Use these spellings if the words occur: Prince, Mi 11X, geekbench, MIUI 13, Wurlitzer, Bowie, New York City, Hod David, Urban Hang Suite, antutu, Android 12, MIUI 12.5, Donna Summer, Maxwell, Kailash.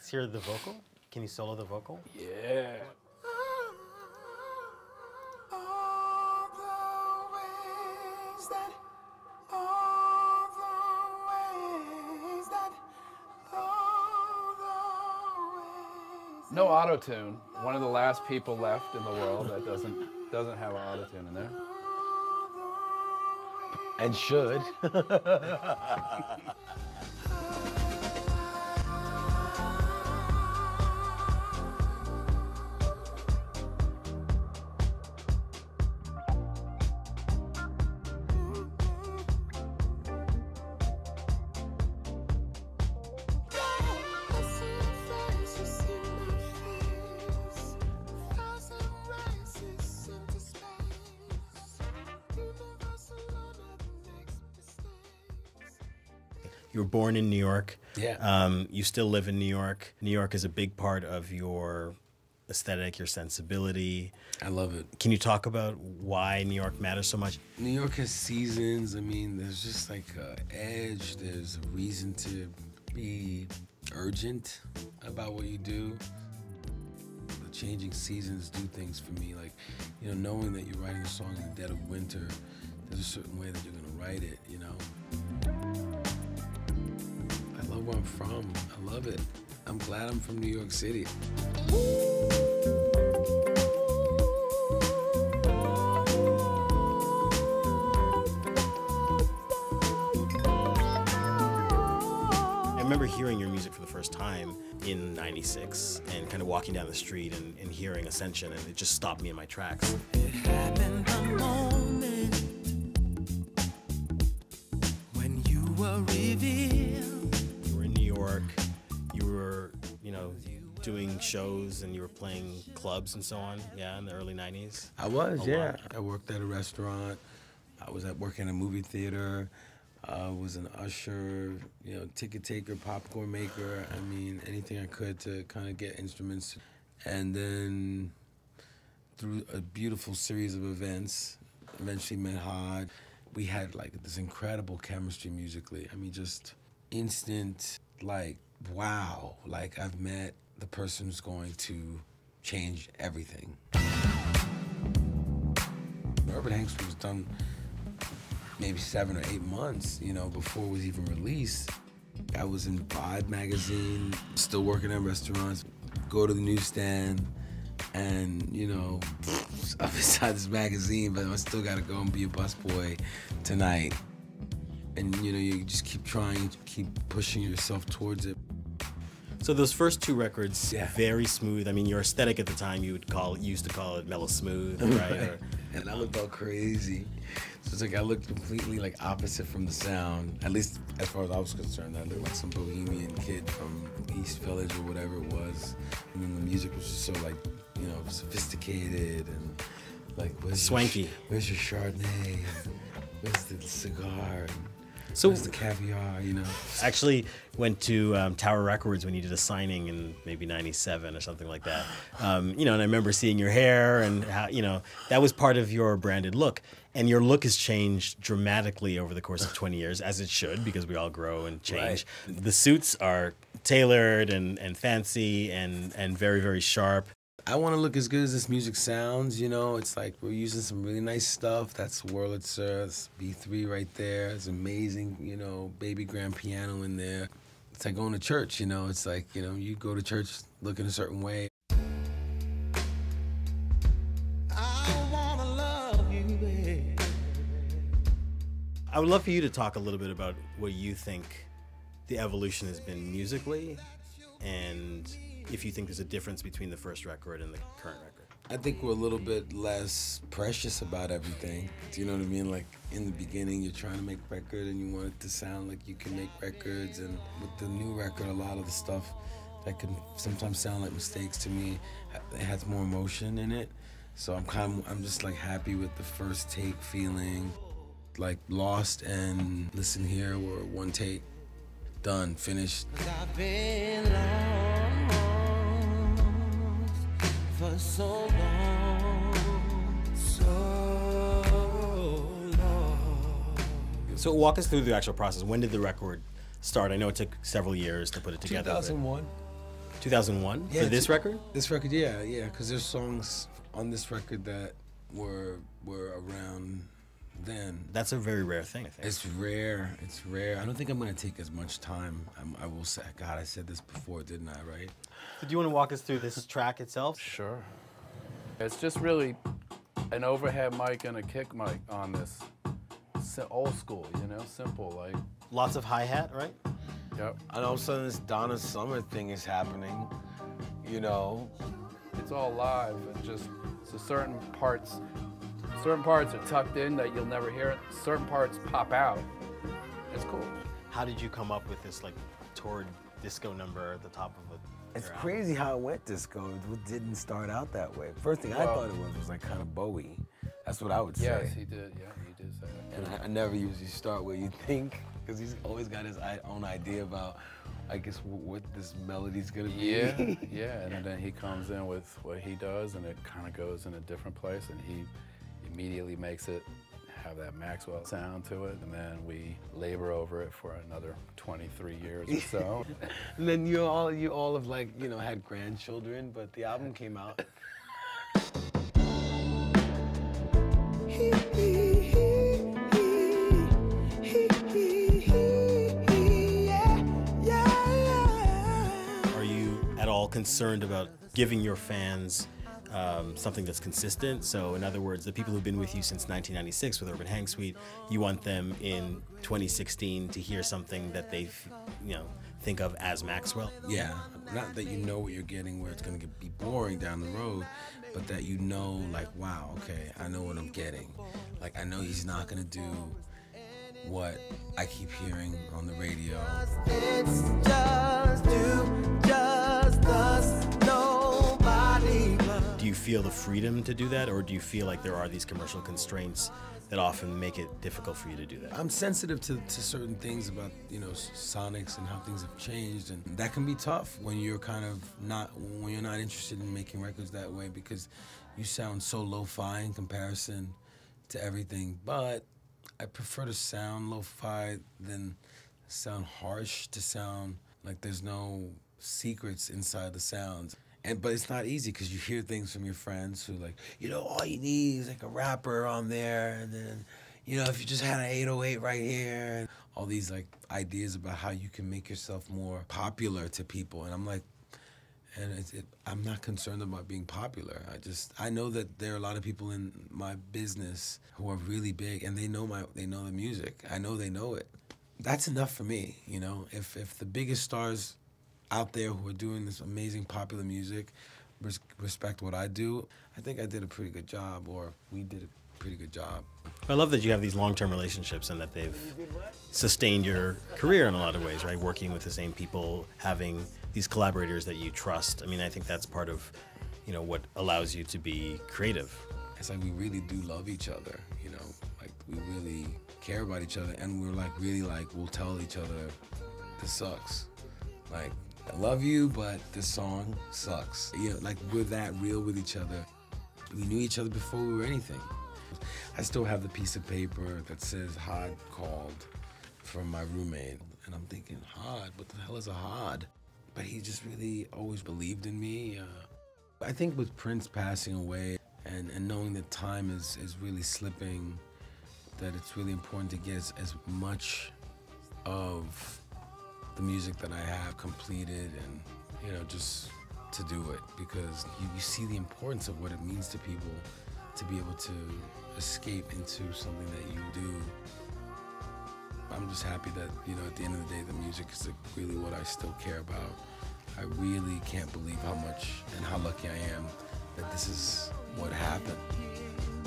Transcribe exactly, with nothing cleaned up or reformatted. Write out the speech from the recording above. Let's hear the vocal. Can you solo the vocal? Yeah. No auto-tune. One of the last people left in the world that doesn't doesn't have an auto-tune in there. And should. You were born in New York. Yeah. Um, you still live in New York. New York is a big part of your aesthetic, your sensibility. I love it. Can you talk about why New York matters so much? New York has seasons. I mean, there's just like an edge. There's a reason to be urgent about what you do. The changing seasons do things for me. Like, you know, knowing that you're writing a song in the dead of winter, there's a certain way that you're going to write it, you know? I love where I'm from. I love it. I'm glad I'm from New York City. I remember hearing your music for the first time in ninety-six and kind of walking down the street and, and hearing Ascension, and it just stopped me in my tracks. It happened the moment when you were revealed. You were, you know, doing shows and you were playing clubs and so on, yeah, in the early nineties? I was, yeah. I worked at a restaurant. I was at working in a movie theater. I was an usher, you know, ticket taker, popcorn maker. I mean, anything I could to kind of get instruments. And then through a beautiful series of events, eventually met Hod. We had, like, this incredible chemistry musically. I mean, just instant... like, wow, like I've met the person who's going to change everything. Urban Hang Suite was done maybe seven or eight months, you know, before it was even released. I was in Vibe magazine, still working at restaurants, go to the newsstand, and, you know, I'm inside this magazine, but I still gotta go and be a busboy tonight. And, you know, you just keep trying, keep pushing yourself towards it. So those first two records, yeah. Very smooth. I mean, your aesthetic at the time, you would call, you used to call it mellow smooth, right? Or, and I looked all crazy. So it's like I looked completely like opposite from the sound. At least as far as I was concerned, I looked like some bohemian kid from East Village or whatever it was. I mean, the music was just so like, you know, sophisticated and like where's swanky. Your, where's your Chardonnay? Where's the cigar? So where's the caviar, you know? Actually went to um, Tower Records when you did a signing in maybe ninety-seven or something like that. Um, you know, and I remember seeing your hair and how, you know, that was part of your branded look. And your look has changed dramatically over the course of twenty years, as it should, because we all grow and change. Right. The suits are tailored and, and fancy and, and very, very sharp. I want to look as good as this music sounds, you know. It's like we're using some really nice stuff. That's Wurlitzer, that's B three right there. It's amazing, you know, baby grand piano in there. It's like going to church, you know. It's like, you know, you go to church looking a certain way. I wanna love you, baby. I would love for you to talk a little bit about what you think the evolution has been musically and... if you think there's a difference between the first record and the current record. I think we're a little bit less precious about everything. Do you know what I mean? Like, in the beginning, you're trying to make a record and you want it to sound like you can make records. And with the new record, a lot of the stuff that can sometimes sound like mistakes to me, it has more emotion in it. So I'm kind of, I'm just like happy with the first take feeling. Like Lost and Listen Here were one take, done, finished. For so long, so long. So walk us through the actual process. When did the record start? I know it took several years to put it together. two thousand one. two thousand one yeah, for this two, record? This record, yeah, yeah, because there's songs on this record that were were around then. That's a very rare thing, I think. It's rare, it's rare. I don't think I'm gonna take as much time. I'm, I will say, God, I said this before, didn't I, right? So do you wanna walk us through this track itself? Sure. It's just really an overhead mic and a kick mic on this. Old school, you know, simple, like. Lots of hi-hat, right? Yep. And all of a sudden this Donna Summer thing is happening, you know? It's all live and just, so certain parts, certain parts are tucked in that you'll never hear it. Certain parts pop out. It's cool. How did you come up with this like toward disco number at the top of it? It's crazy how it went disco. It didn't start out that way. First thing well, I thought it was was like kind of Bowie. That's what I would say. Yes, he did, yeah, he did say that. And I, I never usually start where you think, because he's always got his own idea about, I guess, what this melody's gonna be. Yeah, yeah, and then he comes in with what he does, and it kind of goes in a different place, and he immediately makes it have that Maxwell sound to it, and then we labor over it for another twenty-three years or so. And then you all, you all have like, you know, had grandchildren, but the album came out. Are you at all concerned about giving your fans um, something that's consistent? So in other words, the people who've been with you since nineteen ninety-six with Urban Hang Suite, you want them in twenty sixteen to hear something that they've, you know, think of as Maxwell? Yeah, not that you know what you're getting where it's gonna get, be boring down the road, but that you know like, wow, okay, I know what I'm getting. Like, I know he's not gonna do what I keep hearing on the radio. It's just you, just us, nobody but. Do you feel the freedom to do that, or do you feel like there are these commercial constraints that often make it difficult for you to do that? I'm sensitive to, to certain things about, you know, sonics and how things have changed, and that can be tough when you're kind of not, when you're not interested in making records that way, because you sound so lo-fi in comparison to everything. But I prefer to sound lo-fi than sound harsh, to sound like there's no secrets inside the sounds. And, but it's not easy, because you hear things from your friends who like, you know, all you need is like a rapper on there, and then, you know, if you just had an eight oh eight right here, and all these like ideas about how you can make yourself more popular to people. And I'm like, and it's, it, I'm not concerned about being popular. I just, I know that there are a lot of people in my business who are really big, and they know my, they know the music. I know they know it. That's enough for me, you know. If if the biggest stars out there who are doing this amazing popular music res respect what I do, I think I did a pretty good job, or we did a pretty good job. I love that you have these long-term relationships and that they've sustained your career in a lot of ways, right? Working with the same people, having these collaborators that you trust. I mean, I think that's part of, you know, what allows you to be creative. It's like we really do love each other, you know? Like, we really care about each other, and we're like, really like, we'll tell each other, this sucks. Like, I love you, but this song sucks. You know, like, we're that real with each other. We knew each other before we were anything. I still have the piece of paper that says Hod called from my roommate. And I'm thinking, Hod, what the hell is a Hod? But he just really always believed in me. Uh, I think with Prince passing away and, and knowing that time is, is really slipping, that it's really important to get as, as much of the music that I have completed, and, you know, just to do it, because you, you see the importance of what it means to people to be able to escape into something that you do. I'm just happy that, you know, at the end of the day, the music is really what I still care about. I really can't believe how much and how lucky I am that this is what happened.